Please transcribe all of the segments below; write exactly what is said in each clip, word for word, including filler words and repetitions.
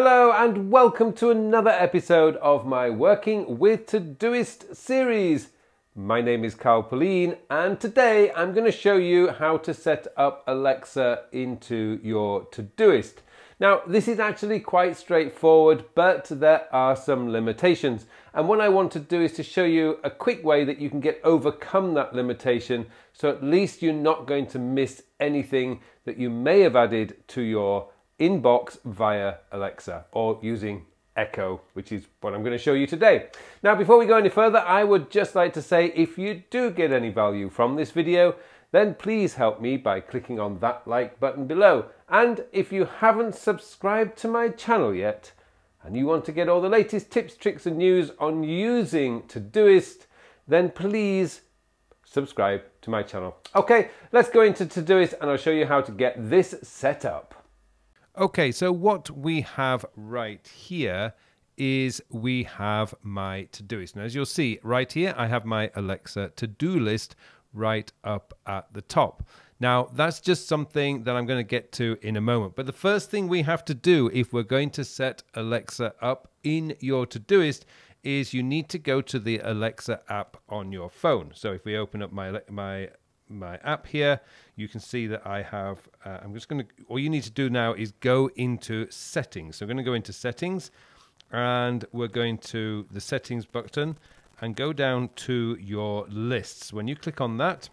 Hello and welcome to another episode of my Working with Todoist series. My name is Carl Pullein and today I'm going to show you how to set up Alexa into your Todoist. Now this is actually quite straightforward, but there are some limitations, and what I want to do is to show you a quick way that you can get overcome that limitation, so at least you're not going to miss anything that you may have added to your inbox via Alexa or using Echo, which is what I'm going to show you today. Now, before we go any further, I would just like to say if you do get any value from this video, then please help me by clicking on that like button below. And if you haven't subscribed to my channel yet and you want to get all the latest tips, tricks and news on using Todoist, then please subscribe to my channel. Okay, let's go into Todoist and I'll show you how to get this set up. Okay, so what we have right here is we have my Todoist. Now, as you'll see right here, I have my Alexa to-do list right up at the top. Now, that's just something that I'm going to get to in a moment. But the first thing we have to do if we're going to set Alexa up in your Todoist is you need to go to the Alexa app on your phone. So if we open up my my my app here, you can see that I have, uh, I'm just going to, all you need to do now is go into settings. So I'm going to go into settings and we're going to the settings button and go down to your lists. When you click on that,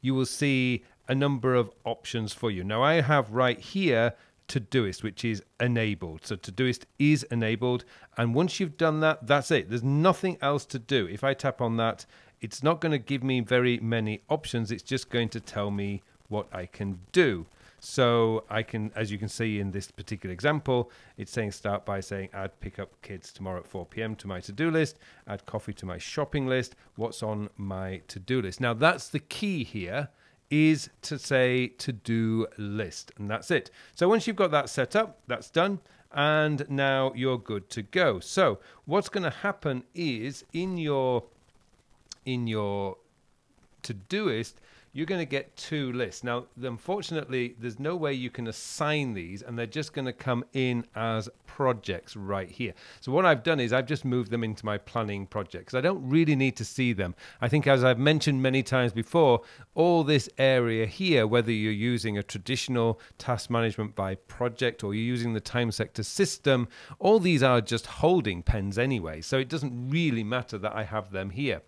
you will see a number of options for you. Now I have right here Todoist, which is enabled. So Todoist is enabled. And once you've done that, that's it. There's nothing else to do. If I tap on that, it's not going to give me very many options. It's just going to tell me what I can do. So I can, as you can see in this particular example, it's saying start by saying add pick up kids tomorrow at four p m to my to-do list, add coffee to my shopping list, what's on my to-do list. Now that's the key here, is to say to-do list, and that's it. So once you've got that set up, that's done. And now you're good to go. So what's going to happen is in your in your Todoist, you're going to get two lists. Now, unfortunately, there's no way you can assign these, and they're just going to come in as projects right here. So what I've done is I've just moved them into my planning projects. I don't really need to see them. I think, as I've mentioned many times before, all this area here, whether you're using a traditional task management by project or you're using the time sector system, all these are just holding pens anyway. So it doesn't really matter that I have them here.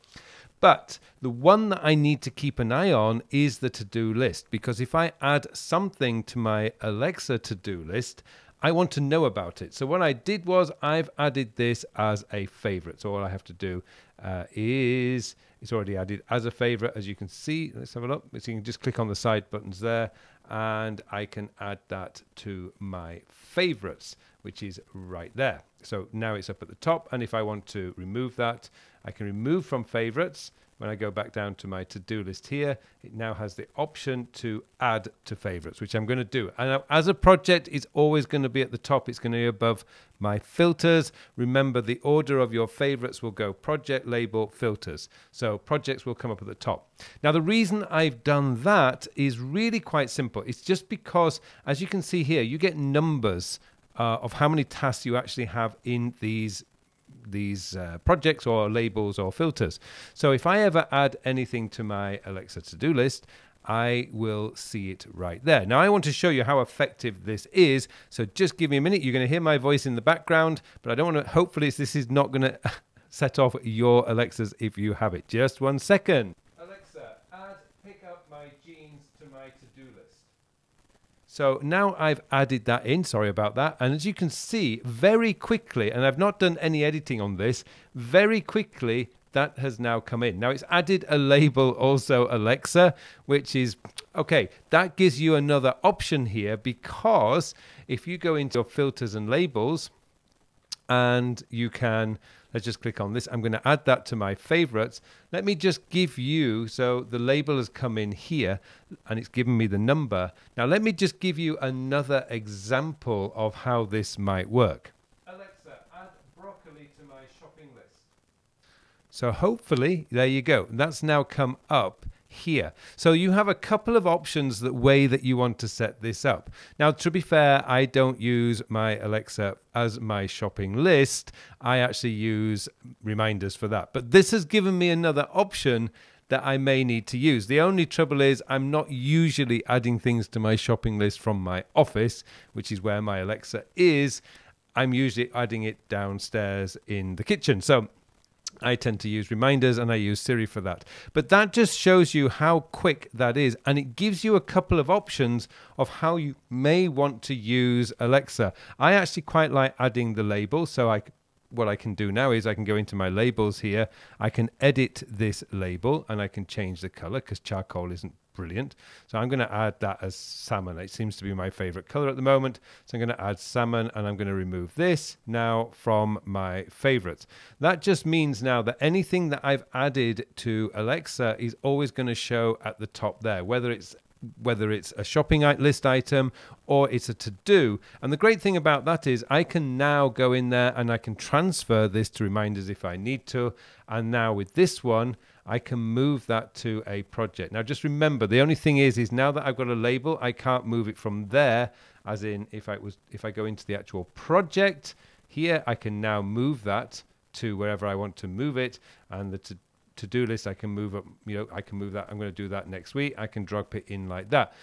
But the one that I need to keep an eye on is the to-do list, because if I add something to my Alexa to-do list, I want to know about it. So what I did was I've added this as a favorite. So all I have to do uh, is, it's already added as a favorite, as you can see. Let's have a look. So you can just click on the side buttons there and I can add that to my favorites, which is right there. So now it's up at the top. And if I want to remove that, I can remove from favorites. When I go back down to my to-do list here, it now has the option to add to favorites, which I'm going to do. And as a project, it's always going to be at the top. It's going to be above my filters. Remember, the order of your favorites will go project, label, filters. So projects will come up at the top. Now, the reason I've done that is really quite simple. It's just because, as you can see here, you get numbers uh, of how many tasks you actually have in these these uh, projects or labels or filters. So if I ever add anything to my Alexa to-do list, I will see it right there. Now I want to show you how effective this is, so just give me a minute. You're going to hear my voice in the background, but I don't want to, hopefully it's, this is not going to set off your Alexas if you have it. Just one second. Alexa, add pick up my jeans to my to-do list. So now I've added that in, sorry about that. And as you can see, very quickly, and I've not done any editing on this, very quickly, that has now come in. Now it's added a label also, Alexa, which is, okay, that gives you another option here, because if you go into your filters and labels, and you can, let's just click on this. I'm going to add that to my favorites. Let me just give you, so the label has come in here and it's given me the number. Now let me just give you another example of how this might work. Alexa, add broccoli to my shopping list. So hopefully, there you go. That's now come up here. So you have a couple of options that way that you want to set this up. Now, to be fair, I don't use my Alexa as my shopping list. I actually use reminders for that. But this has given me another option that I may need to use. The only trouble is I'm not usually adding things to my shopping list from my office, which is where my Alexa is. I'm usually adding it downstairs in the kitchen. So I tend to use reminders and I use Siri for that. But that just shows you how quick that is. And it gives you a couple of options of how you may want to use Alexa. I actually quite like adding the label. So I, what I can do now is I can go into my labels here. I can edit this label and I can change the color because charcoal isn't brilliant. So I'm going to add that as salmon. It seems to be my favorite color at the moment. So I'm going to add salmon and I'm going to remove this now from my favorites. That just means now that anything that I've added to Alexa is always going to show at the top there, whether it's whether it's a shopping list item or it's a to-do. And the great thing about that is I can now go in there and I can transfer this to reminders if I need to. And now with this one, I can move that to a project. Now, just remember, the only thing is, is now that I've got a label, I can't move it from there. As in, if I was, if I go into the actual project here, I can now move that to wherever I want to move it. And the to to-do list, I can move up, you know, I can move that. I'm going to do that next week. I can drop it in like that.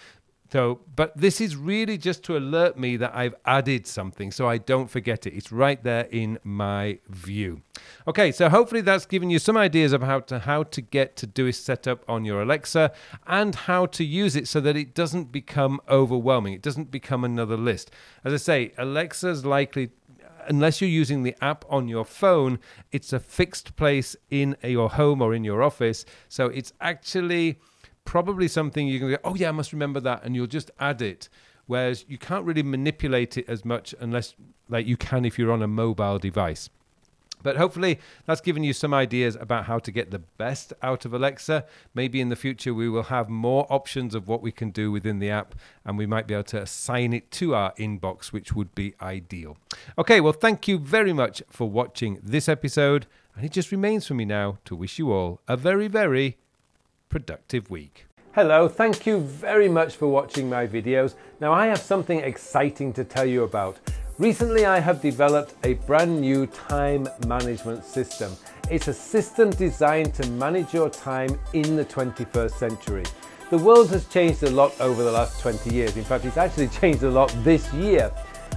So, but this is really just to alert me that I've added something so I don't forget it. It's right there in my view. Okay, so hopefully that's given you some ideas of how to, how to get Todoist set up on your Alexa and how to use it so that it doesn't become overwhelming. It doesn't become another list. As I say, Alexa's likely, unless you're using the app on your phone, it's a fixed place in a, your home or in your office. So it's actually probably something you can go, oh yeah, I must remember that, and you'll just add it. Whereas you can't really manipulate it as much unless, like you can if you're on a mobile device. But hopefully that's given you some ideas about how to get the best out of Alexa. Maybe in the future we will have more options of what we can do within the app, and we might be able to assign it to our inbox, which would be ideal. Okay, well, thank you very much for watching this episode. And it just remains for me now to wish you all a very, very productive week. Hello, thank you very much for watching my videos. Now I have something exciting to tell you about. Recently, I have developed a brand new time management system. It's a system designed to manage your time in the twenty-first century. The world has changed a lot over the last twenty years. In fact, it's actually changed a lot this year.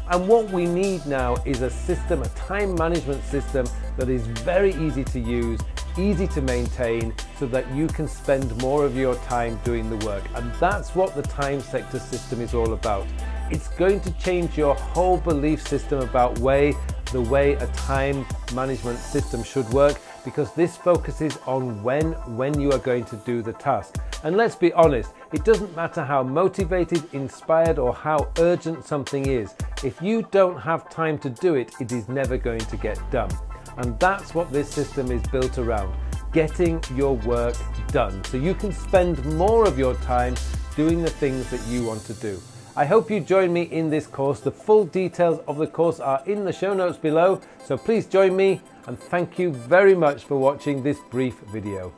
And what we need now is a system, a time management system that is very easy to use, easy to maintain, so that you can spend more of your time doing the work. And that's what the Time Sector System is all about. It's going to change your whole belief system about way, the way a time management system should work, because this focuses on when, when you are going to do the task. And let's be honest, it doesn't matter how motivated, inspired, or how urgent something is. If you don't have time to do it, it is never going to get done. And that's what this system is built around, getting your work done, so you can spend more of your time doing the things that you want to do. I hope you join me in this course. The full details of the course are in the show notes below, so please join me, and thank you very much for watching this brief video.